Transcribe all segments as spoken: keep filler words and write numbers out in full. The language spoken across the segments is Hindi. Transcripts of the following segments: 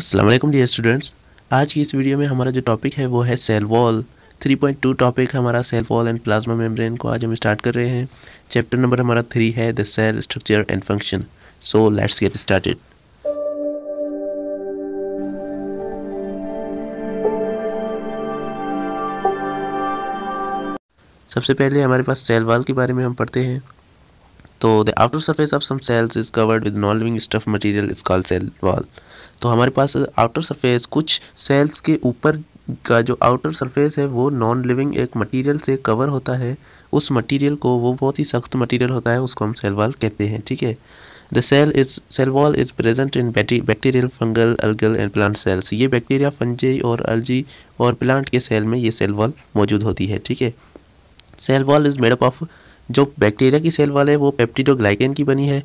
अस्सलाम वालेकुम डियर स्टूडेंट्स, आज की इस वीडियो में हमारा जो टॉपिक है वो है cell wall three point two topic. हमारा cell wall and plasma membrane को आज हम स्टार्ट कर रहे हैं। चैप्टर नंबर हमारा थ्री है the cell structure and function. So let's get started. सबसे पहले हमारे पास सेल वॉल के बारे में हम पढ़ते हैं। तो the outer surface of some cells is covered with non living stuff material is called cell wall. तो हमारे पास आउटर सरफेस, कुछ सेल्स के ऊपर का जो आउटर सरफेस है वो नॉन लिविंग एक मटेरियल से कवर होता है। उस मटेरियल को, वो बहुत ही सख्त मटेरियल होता है, उसको हम सेल वॉल कहते हैं। ठीक है, the cell is cell wall is present in bacterial, fungal, algal and plant cells. ये बैक्टीरिया, फंजी और अलजी और प्लांट के सेल में ये सेल वॉल मौजूद होती है। ठीक है, cell wall is made up of, जो बैक्टीरिया की सेल वॉल है वो पेप्टिडोग्लाइकन की बनी है।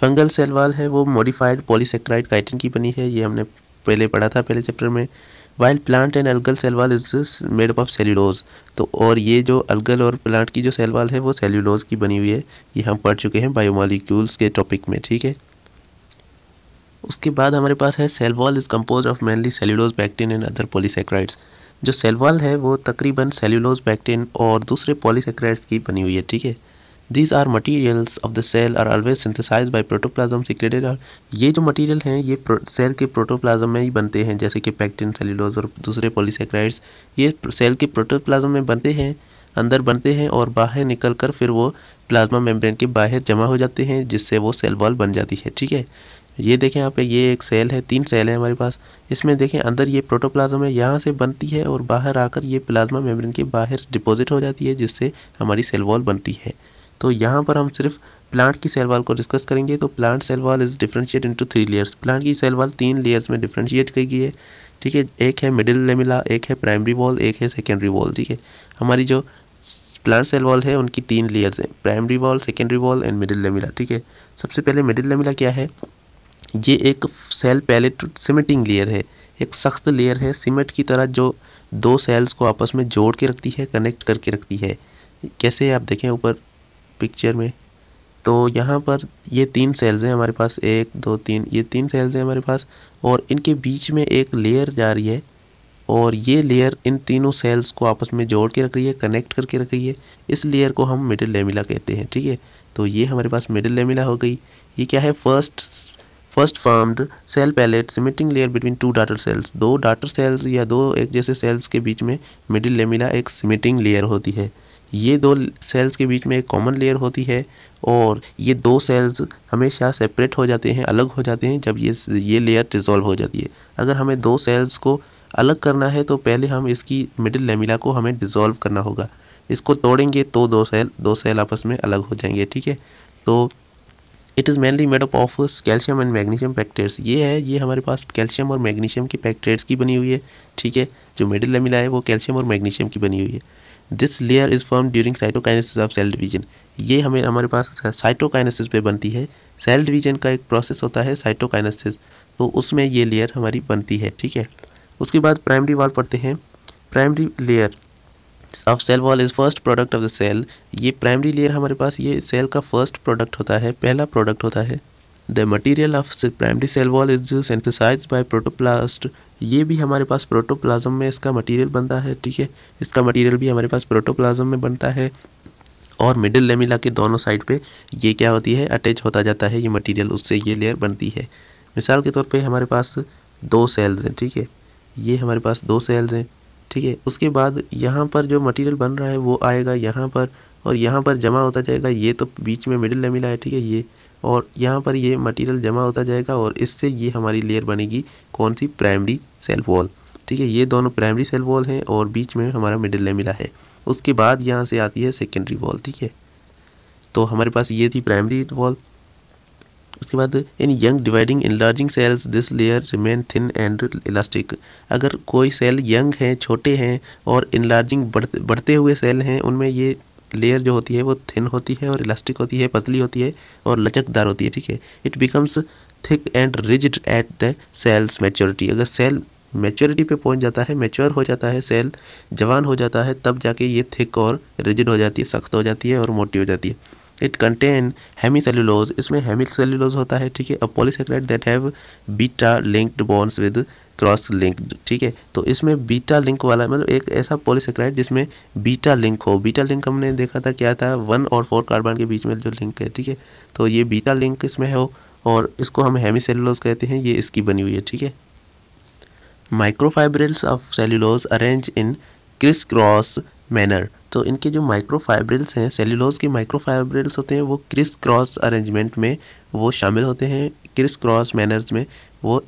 फंगल सेल वॉल है वो मॉडिफाइड पॉलीसेक्राइड काइटिन की बनी है, ये हमने पहले पढ़ा था पहले चैप्टर में। While plant and algal cell wall is made up of cellulose. तो और ये जो अल्गल और प्लांट की जो सेल वॉल है वो सेल्यूलोज की बनी हुई है, ये हम पढ़ चुके हैं बायोमोलिक्यूल्स के टॉपिक में। ठीक है, उसके बाद हमारे पास है cell wall is compose of mainly cellulose, pectin and other polysaccharides. जो सेल वॉल है वो तकरीबन सेल्यूलोज, पैक्टिन और दूसरे पॉलीसेक्राइड्स की बनी हुई है। ठीक है, these are materials of the cell are always synthesize by protoplasm secreted. और ये जो मटीरियल हैं ये सेल के प्रोटोप्लाज्म में ही बनते हैं, जैसे कि पैक्टिन, सेल्यूलोज और दूसरे पॉलीसेक्राइड्स ये सेल के प्रोटोप्लाज्म में बनते हैं, अंदर बनते हैं और बाहर निकल कर फिर वो प्लाज्मा मेम्ब्रेन के बाहर जमा हो जाते हैं, जिससे वो सेल वॉल बन जाती है। ठीक है, ये देखें यहाँ पे ये एक सेल है, तीन सेल है हमारे पास। इसमें देखें अंदर ये प्रोटोप्लाज्म है, यहाँ से बनती है और बाहर आकर ये प्लाज्मा मेम्ब्रेन के बाहर डिपॉजिट हो जाती है, जिससे हमारी सेल वॉल बनती है। तो यहाँ पर हम सिर्फ प्लांट की सेल वॉल को डिस्कस करेंगे। तो plant cell wall is differentiate into three layers. Plant की सेल वॉल तीन लेयर्स में डिफरेंशिएट की गई है। ठीक है, एक है मिडिल लेमिला, एक है प्राइमरी वॉल, एक है सेकेंडरी वॉल। ठीक है, हमारी जो प्लांट सेल वॉल है उनकी तीन लेयर्स हैं, primary wall, secondary wall and middle lamella. ठीक है, सबसे पहले मिडिल लेमिला क्या है? ये एक सेल पैलेट सिमेटिंग लेयर है, एक सख्त लेयर है सीमेंट की तरह, जो दो सेल्स को आपस में जोड़ के रखती है, कनेक्ट करके रखती है। कैसे, आप देखें ऊपर पिक्चर में। तो यहाँ पर ये तीन सेल्स हैं हमारे पास, एक दो तीन, ये तीन सेल्स हैं हमारे पास और इनके बीच में एक लेयर जा रही है और ये लेयर इन तीनों सेल्स को आपस में जोड़ के रख रही है, कनेक्ट करके रख रही है। इस लेयर को हम मिडिल लेमिला कहते हैं। ठीक है, तो ये हमारे पास मिडिल लेमिला हो गई। ये क्या है? First first formed cell plate cementing layer between two daughter cells. दो डाटर सेल्स या दो एक जैसे सेल्स के बीच में मिडिल लेमिला एक सिमेटिंग लेयर होती है। ये दो सेल्स के बीच में एक कॉमन लेयर होती है और ये दो सेल्स हमेशा सेपरेट हो जाते हैं, अलग हो जाते हैं जब ये ये लेयर डिसॉल्व हो जाती है। अगर हमें दो सेल्स को अलग करना है तो पहले हम इसकी मिडिल लेमिला को हमें डिसॉल्व करना होगा। इसको तोड़ेंगे तो दो सेल दो सेल आपस में अलग हो जाएंगे। ठीक है, तो it is mainly made up of calcium and magnesium pectates. ये है, ये हमारे पास कैल्शियम और मैग्नीशियम के पैक्टेट्स की बनी हुई है। ठीक है, जो मिडिल लेमिला है वो कैल्शियम और मैग्नीशियम की बनी हुई है। This layer is form during cytokinesis of cell division. ये हमें हमारे पास साइटोकाइनेसिस पे बनती है। सेल डिवीजन का एक प्रोसेस होता है साइटोकाइनेसिस, तो उसमें ये लेयर हमारी बनती है। ठीक है, उसके बाद प्राइमरी वॉल पढ़ते हैं। Primary layer of cell wall is first product of the cell. ये प्राइमरी लेयर हमारे पास, ये सेल का फर्स्ट प्रोडक्ट होता है, पहला प्रोडक्ट होता है। The material of primary cell wall is synthesized by protoplast. ये भी हमारे पास प्रोटोप्लाज्म में इसका मटीरियल बनता है। ठीक है, इसका मटीरियल भी हमारे पास प्रोटोप्लाज्म में बनता है और मिडिल लेमिला के दोनों साइड पे ये क्या होती है, अटैच होता जाता है ये मटीरियल, उससे ये लेयर बनती है। मिसाल के तौर पे हमारे पास दो सेल्स हैं। ठीक है, ये हमारे पास दो सेल्स हैं। ठीक है, उसके बाद यहाँ पर जो मटीरियल बन रहा है वो आएगा यहाँ पर और यहाँ पर जमा होता जाएगा। ये तो बीच में मिडिल लेमिला है। ठीक है, ये और यहाँ पर ये मटेरियल जमा होता जाएगा और इससे ये हमारी लेयर बनेगी, कौन सी? Primary cell wall. ठीक है, ये दोनों प्राइमरी सेल वॉल हैं और बीच में हमारा मिडिल लेमिला है। उसके बाद यहाँ से आती है सेकेंडरी वॉल। ठीक है, तो हमारे पास ये थी प्राइमरी वॉल। उसके बाद in young dividing enlarging cells this layer remain thin and elastic. अगर कोई सेल यंग हैं, छोटे हैं और इनलार्जिंग बढ़ते बढ़ते हुए सेल हैं, उनमें ये लेयर जो होती है वो थिन होती है और इलास्टिक होती है, पतली होती है और लचकदार होती है। ठीक है, it becomes thick and rigid at the sales maturity. अगर सेल मैच्योरिटी पे पहुंच जाता है, मैच्योर हो जाता है, सेल जवान हो जाता है, तब जाके ये थिक और रिजिड हो जाती है, सख्त हो जाती है और मोटी हो जाती है। इट कंटेन हेमीसेल्यूलोज, इसमें हेमीसेल्यूलोज होता है, ठीक है। A polysaccharide that have beta linked bonds with cross linked, ठीक है। तो इसमें बीटा लिंक वाला मतलब एक ऐसा पॉलीसेकेराइड जिसमें बीटा लिंक हो। बीटा लिंक हमने देखा था क्या था, वन और फोर कार्बन के बीच में जो लिंक है, ठीक है। तो ये बीटा लिंक इसमें हो और इसको हम हेमीसेल्यूलोज कहते हैं, ये इसकी बनी हुई है, ठीक है। Microfibrils of cellulose arrange in criss cross manner, तो इनके जो माइक्रोफाइब्रिल्स हैं, सेल्यूलोज के माइक्रोफाइब्रिल्स होते हैं, वो क्रिस क्रॉस अरेंजमेंट में वो शामिल होते हैं, क्रिस क्रॉस मैनर्स में वो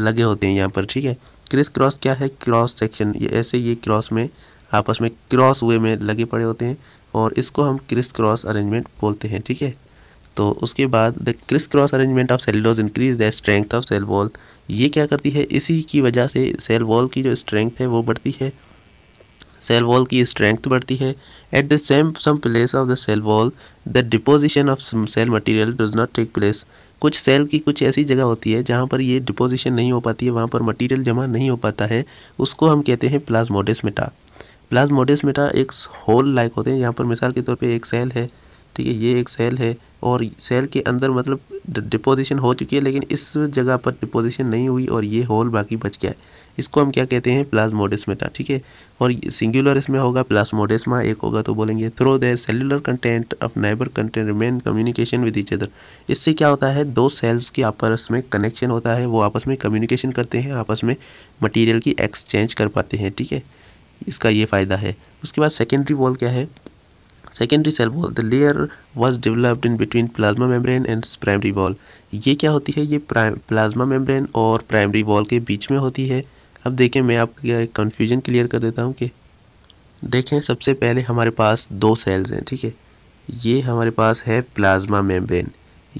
लगे होते हैं यहाँ पर, ठीक है। क्रिस क्रॉस क्या है, क्रॉस सेक्शन, ये ऐसे ये क्रॉस में आपस में क्रॉस हुए में लगे पड़े होते हैं और इसको हम क्रिस क्रॉस अरेंजमेंट बोलते हैं, ठीक है। तो उसके बाद the criss cross arrangement of cellulose increase the strength of cell wall, ये क्या करती है, इसी की वजह से सेल वॉल की जो स्ट्रेंथ है वो बढ़ती है, सेल वॉल की स्ट्रेंथ बढ़ती है। At the same some place of the cell wall the deposition of cell material does not take place, कुछ सेल की कुछ ऐसी जगह होती है जहाँ पर ये डिपोजिशन नहीं हो पाती है, वहाँ पर मटेरियल जमा नहीं हो पाता है, उसको हम कहते हैं प्लाज्मोडेस मेटा। प्लाज्मोडेस मेटा एक होल लाइक होते हैं, यहाँ पर मिसाल के तौर पे एक सेल है, ठीक है, ये एक सेल है और सेल के अंदर मतलब डिपोजिशन हो चुकी है लेकिन इस जगह पर डिपोजिशन नहीं हुई और ये होल बाकी बच गया है, इसको हम क्या कहते हैं, प्लाज्मोडेस मेटा, ठीक है। और सिंगुलर इसमें होगा प्लाज्मोडेस्मा, एक होगा तो बोलेंगे through their cellular content of neighbour content remain communication with each other, इससे क्या होता है, दो सेल्स की आपस में कनेक्शन होता है, वो आपस में कम्युनिकेशन करते हैं, आपस में मटीरियल की एक्सचेंज कर पाते हैं, ठीक है, इसका ये फ़ायदा है। उसके बाद सेकेंडरी वॉल क्या है, secondary cell wall the layer was developed in between plasma membrane and primary wall, ये क्या होती है, ये प्लाज्मा मेम्ब्रेन और प्राइमरी वॉल के बीच में होती है। अब देखें, मैं आपका एक कन्फ्यूजन क्लियर कर देता हूँ कि देखें, सबसे पहले हमारे पास दो सेल्स हैं, ठीक है, ये हमारे पास है प्लाज्मा मेम्ब्रेन,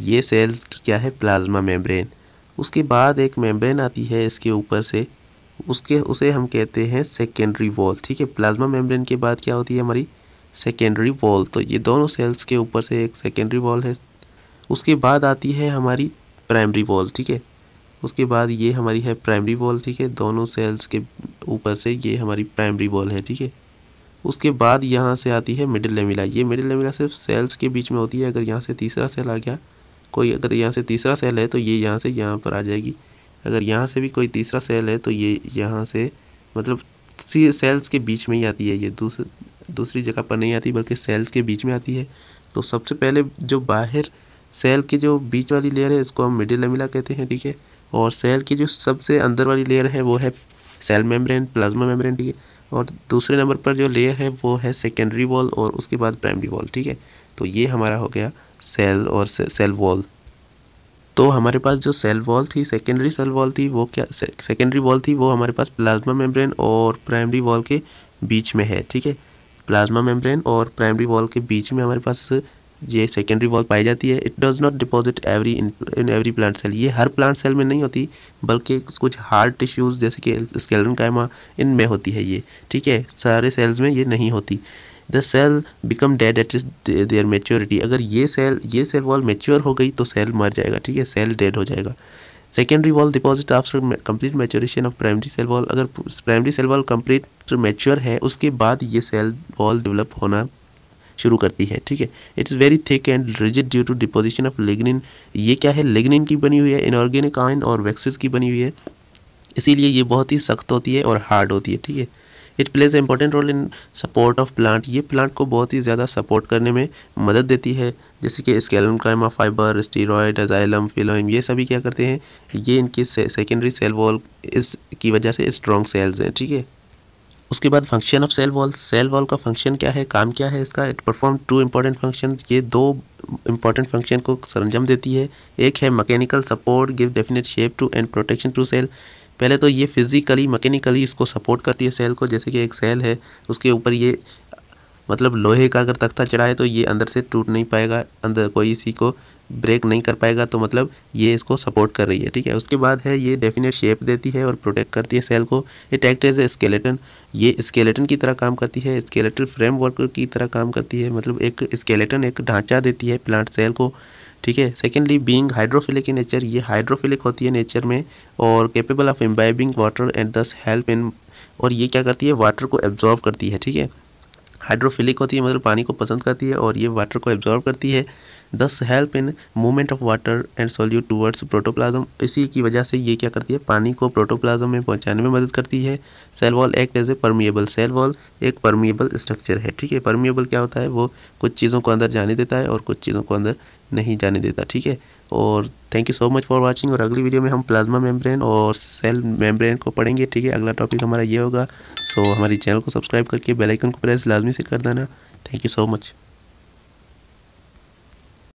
ये सेल्स की क्या है, प्लाज्मा मेम्ब्रेन। उसके बाद एक मेम्ब्रेन आती है इसके ऊपर से, उसके उसे हम कहते हैं सेकेंडरी वॉल, ठीक है। प्लाज्मा मेम्ब्रेन के बाद क्या होती है हमारी सेकेंडरी वॉल, तो ये दोनों सेल्स के ऊपर से एक सेकेंडरी वॉल है। उसके बाद आती है हमारी प्राइमरी वॉल, ठीक है, उसके बाद ये हमारी है प्राइमरी वॉल, ठीक है, दोनों सेल्स के ऊपर से ये हमारी प्राइमरी वॉल है, ठीक है। उसके बाद यहाँ से आती है मिडिल लेमिला, ये मिडिल लेमिला सिर्फ सेल्स के बीच में होती है, अगर यहाँ से तीसरा सेल आ गया कोई, अगर यहाँ से तीसरा सेल है तो ये यहाँ से यहाँ पर आ जाएगी, अगर यहाँ से भी कोई तीसरा सेल है तो ये यहाँ से मतलब सेल्स के बीच में ही आती है, ये दूसरी दूसरी जगह पर नहीं आती बल्कि सेल्स के बीच में आती है। तो सबसे पहले जो बाहर सेल की जो बीच वाली लेयर है इसको हम मिडिल लेमिला कहते हैं, ठीक है, और सेल की जो सबसे अंदर वाली लेयर है वो है सेल मेम्ब्रेन, प्लाज्मा मेम्ब्रेन, ठीक है। और दूसरे नंबर पर जो लेयर है वो है सेकेंडरी वॉल और उसके बाद प्राइमरी वॉल, ठीक है। तो ये हमारा हो गया सेल और से, सेल वॉल। तो हमारे पास जो सेल वॉल थी, सेकेंडरी सेल वॉल थी, वो क्या से, सेकेंडरी वॉल थी, वो हमारे पास प्लाज्मा मेम्ब्रेन और प्राइमरी वॉल के बीच में है, ठीक है। प्लाज्मा मेम्ब्रेन और प्राइमरी वॉल के बीच में हमारे पास ये सेकेंडरी वॉल पाई जाती है। It does not deposit every in every plant cell, ये हर प्लांट सेल में नहीं होती बल्कि कुछ हार्ड टिश्यूज़ जैसे कि स्केलेटन कायमा इन में होती है ये, ठीक है, सारे सेल्स में ये नहीं होती। The cell become dead at their maturity, अगर ये सेल ये सेल वॉल मेच्योर हो गई तो सेल मर जाएगा, ठीक है, सेल डेड हो जाएगा। Secondary wall deposit after complete maturation of primary cell wall, अगर primary cell wall complete mature है उसके बाद ये सेल वॉल डेवलप होना शुरू करती है, ठीक है। It's very thick and rigid due to deposition of lignin, ये क्या है, लिग्निन की बनी हुई है, इनऑर्गेनिक आयन और वैक्सीज की बनी हुई है, इसीलिए ये बहुत ही सख्त होती है और हार्ड होती है, ठीक है। It plays a important role in support of plant, ये प्लांट को बहुत ही ज़्यादा सपोर्ट करने में मदद देती है, जैसे कि skeleton fibre, steroid, xylem, phloem, ये सभी क्या करते हैं, ये इनके सेकेंडरी सेल वॉल इसकी वजह से स्ट्रॉन्ग सेल्स हैं, ठीक है। उसके बाद function of cell wall, cell wall का फंक्शन क्या है, काम क्या है इसका, it perform two important function, ये दो इम्पॉर्टेंट फंक्शन को सरंजाम देती है। एक है mechanical support, give definite shape to and protection to cell, पहले तो ये फिजिकली मैकेनिकली इसको सपोर्ट करती है सेल को, जैसे कि एक सेल है उसके ऊपर ये मतलब लोहे का अगर तख्ता चढ़ाए तो ये अंदर से टूट नहीं पाएगा, अंदर कोई इसी को ब्रेक नहीं कर पाएगा, तो मतलब ये इसको सपोर्ट कर रही है, ठीक है। उसके बाद है ये डेफिनेट शेप देती है और प्रोटेक्ट करती है सेल को। It act as a skeleton, ये स्केलेटन की तरह काम करती है, स्केलेटल फ्रेमवर्क की तरह काम करती है, मतलब एक स्केलेटन एक ढांचा देती है प्लांट सेल को, ठीक है। Secondly being hydrophilic in nature, ये हाइड्रोफिलिक होती है नेचर में और capable of imbibing water and thus help in, और ये क्या करती है, वाटर को एब्जॉर्व करती है, ठीक है। हाइड्रोफिलिक होती है, मतलब पानी को पसंद करती है और ये वाटर को एब्जॉर्ब करती है। Thus help in movement of water and solute towards protoplasm, इसी की वजह से ये क्या करती है, पानी को प्रोटोप्लाज्म में पहुंचाने में मदद करती है। Cell wall act as a permeable, cell wall एक परमिएबल स्ट्रक्चर है, ठीक है। परमिएबल क्या होता है, वो कुछ चीज़ों को अंदर जाने देता है और कुछ चीज़ों को अंदर नहीं जाने देता, ठीक है। और thank you so much for watching, और अगली वीडियो में हम प्लाज्मा मेम्ब्रेन और सेल मेम्ब्रेन को पढ़ेंगे, ठीक है। अगला टॉपिक हमारा ये होगा। सो हमारे चैनल को सब्सक्राइब करके बेल आइकन को प्रेस लाजमी से कर देना। Thank you so much.